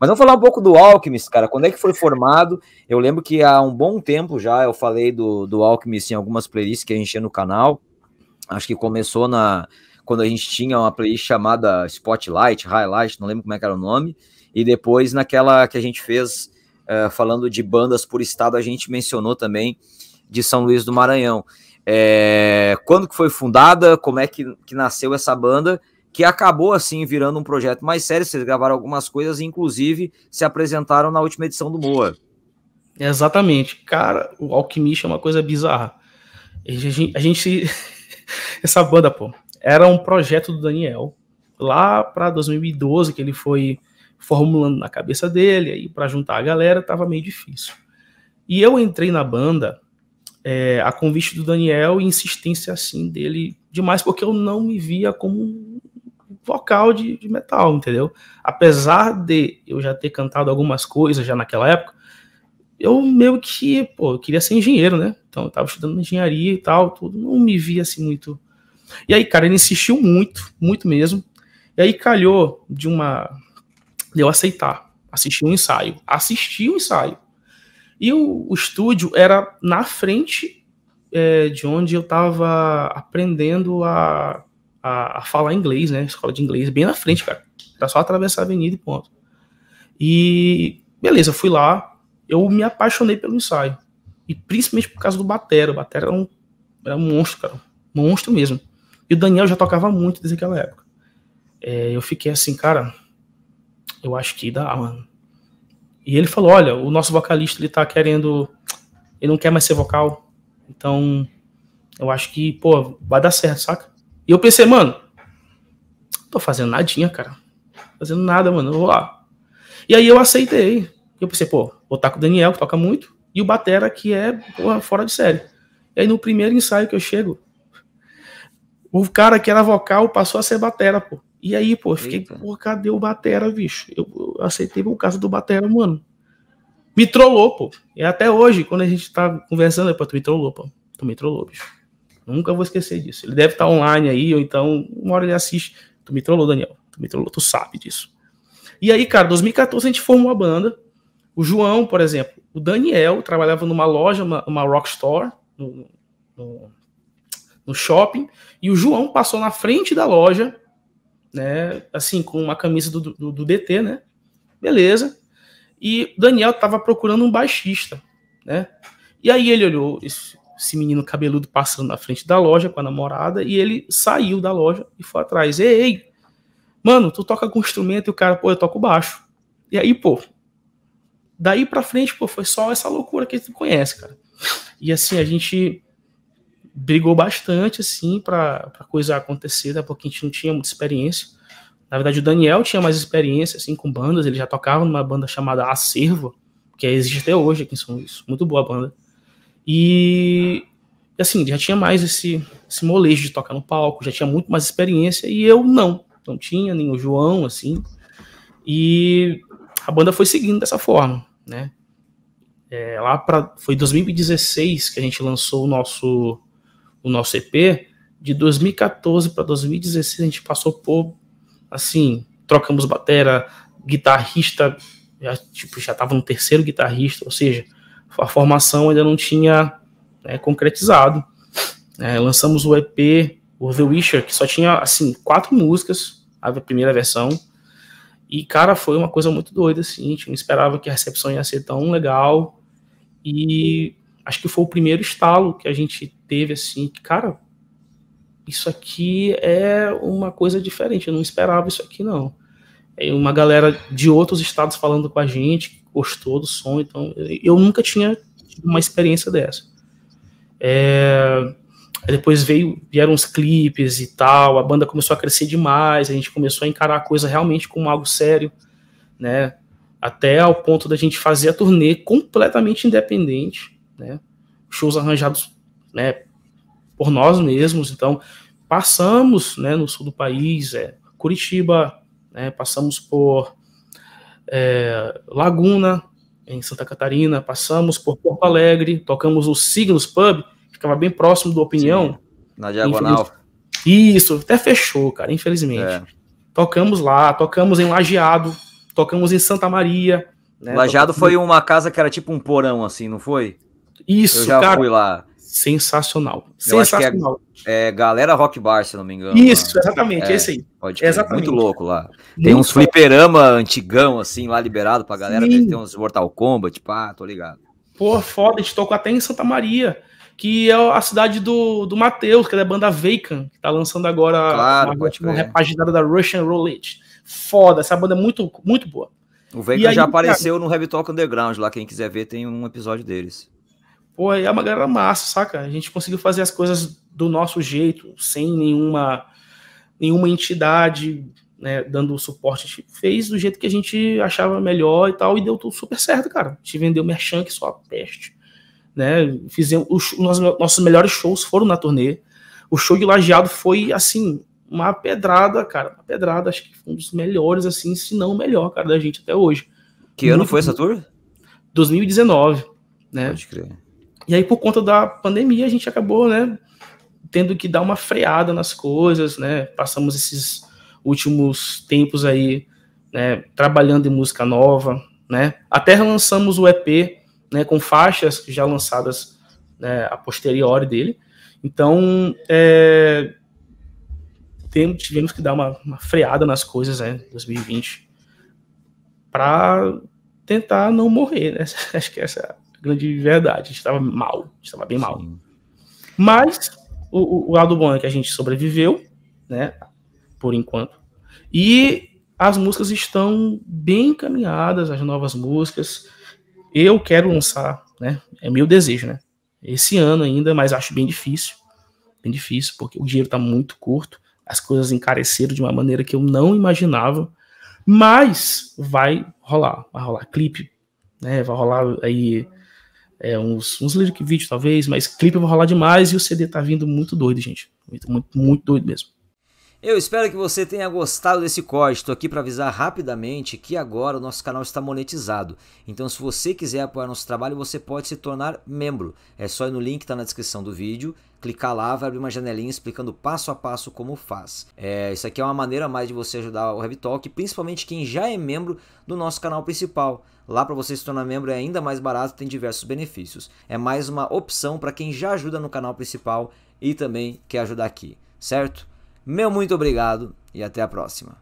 Mas vamos falar um pouco do Alchemist, cara. Quando é que foi formado? Eu lembro que há um bom tempo já eu falei do Alchemist em algumas playlists que a gente tinha no canal. Acho que começou quando a gente tinha uma playlist chamada Spotlight, Highlight, não lembro como é que era o nome. E depois naquela que a gente fez falando de bandas por estado, a gente mencionou também de São Luís do Maranhão. Quando que foi fundada, como é que nasceu essa banda, que acabou assim virando um projeto mais sério, vocês gravaram algumas coisas, inclusive se apresentaram na última edição do Moa. Exatamente, cara, o Alquimista é uma coisa bizarra, essa banda, pô, era um projeto do Daniel, lá para 2012, que ele foi formulando na cabeça dele, aí para juntar a galera tava meio difícil, e eu entrei na banda, a convite do Daniel e insistência assim dele demais, porque eu não me via como um vocal de metal, entendeu? Apesar de eu já ter cantado algumas coisas já naquela época, eu meio que, pô, eu queria ser engenheiro, né? Então eu tava estudando engenharia e tal, tudo, não me via assim muito. E aí, cara, ele insistiu muito, muito mesmo, e aí calhou de eu aceitar, assistir um ensaio. E o estúdio era na frente de onde eu estava aprendendo a falar inglês, né? Escola de inglês, bem na frente, cara. Era só atravessar a avenida e ponto. E beleza, fui lá. Eu me apaixonei pelo ensaio. E principalmente por causa do batera. O batera era um monstro, cara. Monstro mesmo. E o Daniel já tocava muito desde aquela época. Eu fiquei assim, cara, eu acho que dá, mano. E ele falou, olha, o nosso vocalista, ele tá querendo, ele não quer mais ser vocal, então eu acho que, pô, vai dar certo, saca? E eu pensei, mano, não tô fazendo nadinha, cara, não fazendo nada, mano, eu vou lá. E aí eu aceitei, eu pensei, pô, vou estar com o Daniel, que toca muito, e o batera, que é, pô, fora de série. E aí no primeiro ensaio que eu chego, o cara que era vocal passou a ser batera, pô. E aí, pô, eu fiquei, pô, cadê o batera, bicho? Eu aceitei por causa do batera, mano. Me trollou, pô. E até hoje, quando a gente tá conversando, pô, tu me trollou, pô. Tu me trollou, bicho. Nunca vou esquecer disso. Ele deve estar online aí, ou então, uma hora ele assiste. Tu me trollou, Daniel. Tu me trollou, tu sabe disso. E aí, cara, 2014 a gente formou a banda. O João, por exemplo. O Daniel trabalhava numa loja, uma rock store, no shopping. E o João passou na frente da loja, né, assim, com uma camisa do DT, né, beleza, e Daniel tava procurando um baixista, né, e aí ele olhou esse menino cabeludo passando na frente da loja com a namorada, e ele saiu da loja e foi atrás, ei, mano, tu toca com instrumento, e o cara, pô, eu toco baixo, e aí, pô, daí pra frente, pô, foi só essa loucura que tu conhece, cara, e assim, a gente brigou bastante, assim, pra coisa acontecer, né? Porque a gente não tinha muita experiência. Na verdade, o Daniel tinha mais experiência, assim, com bandas. Ele já tocava numa banda chamada Acervo, que existe até hoje aqui em São Luís. Muito boa a banda. E, assim, já tinha mais esse molejo de tocar no palco, já tinha muito mais experiência. E eu não. Não tinha, nem o João, assim. E a banda foi seguindo dessa forma, né? Foi 2016 que a gente lançou o nosso EP. De 2014 para 2016 a gente passou por, assim, trocamos batera, guitarrista, já tava no terceiro guitarrista, ou seja, a formação ainda não tinha, né, concretizado. Lançamos o EP, o The Witcher, que só tinha, assim, 4 músicas, a primeira versão, e, cara, foi uma coisa muito doida, assim, a gente não esperava que a recepção ia ser tão legal, e acho que foi o primeiro estalo que a gente teve, assim, que, cara, isso aqui é uma coisa diferente, eu não esperava isso aqui, não. É uma galera de outros estados falando com a gente, que gostou do som, então, eu nunca tinha uma experiência dessa. Depois vieram uns clipes e tal, a banda começou a crescer demais, a gente começou a encarar a coisa realmente como algo sério, né, até ao ponto da gente fazer a turnê completamente independente, né, shows arranjados, né, por nós mesmos, então passamos, né, no sul do país, Curitiba, né, passamos por Laguna, em Santa Catarina, passamos por Porto Alegre, tocamos o Signos Pub, ficava bem próximo do Opinião. Sim, na Diagonal. Isso, até fechou, cara, infelizmente. Tocamos lá, tocamos em Lajeado, tocamos em Santa Maria. Né? Lajado foi uma casa que era tipo um porão, assim, não foi? Isso, eu já fui lá. Sensacional. Eu sensacional. Acho que é Galera Rock Bar, se não me engano. Isso, lá. Exatamente, é esse aí. Pode exatamente. Muito louco lá. Tem muito uns fliperama antigão, assim, lá liberado pra galera. Sim. Tem uns Mortal Kombat, pá, tô ligado. Pô, foda, a gente tocou até em Santa Maria, que é a cidade do Matheus, que é da banda Veikan, que tá lançando agora uma repaginada da Russian Roulette. Foda, essa banda é muito, muito boa. O Veikan já apareceu no Heavy Talk Underground, lá quem quiser ver tem um episódio deles. Pô, é uma galera massa, saca? A gente conseguiu fazer as coisas do nosso jeito, sem nenhuma entidade, né, dando o suporte. A gente fez do jeito que a gente achava melhor e tal, e deu tudo super certo, cara. A gente vendeu merchan, que só a peste, né? Fizemos nossos melhores shows foram na turnê. O show de Lajeado foi, assim, uma pedrada, cara. Uma pedrada, acho que foi um dos melhores, assim, se não o melhor, cara, da gente até hoje. Que ano foi essa tour? 2019, né? Pode crer. E aí, por conta da pandemia, a gente acabou, né, tendo que dar uma freada nas coisas, né, passamos esses últimos tempos aí, né, trabalhando em música nova, né, até lançamos o EP, né, com faixas já lançadas, né, a posteriori dele, então, tivemos que dar uma freada nas coisas, né, 2020, para tentar não morrer, né, acho que essa grande verdade, a gente estava mal, a gente estava bem mal. Sim. Mas o lado bom é que a gente sobreviveu, né, por enquanto, e as músicas estão bem encaminhadas, as novas músicas. Eu quero lançar, né, é meu desejo, né, esse ano ainda, mas acho bem difícil, porque o dinheiro está muito curto, as coisas encareceram de uma maneira que eu não imaginava, mas vai rolar clipe, né, vai rolar aí uns lyric vídeo talvez, mas clipe vai rolar demais e o CD tá vindo muito doido, gente. Muito, muito, muito doido mesmo. Eu espero que você tenha gostado desse corte. Estou aqui para avisar rapidamente que agora o nosso canal está monetizado. Então, se você quiser apoiar nosso trabalho, você pode se tornar membro. É só ir no link que está na descrição do vídeo, clicar lá, vai abrir uma janelinha explicando passo a passo como faz. Isso aqui é uma maneira mais de você ajudar o Heavy Talk, principalmente quem já é membro do nosso canal principal. Lá, para você se tornar membro, é ainda mais barato, tem diversos benefícios. É mais uma opção para quem já ajuda no canal principal e também quer ajudar aqui, certo? Meu muito obrigado e até a próxima.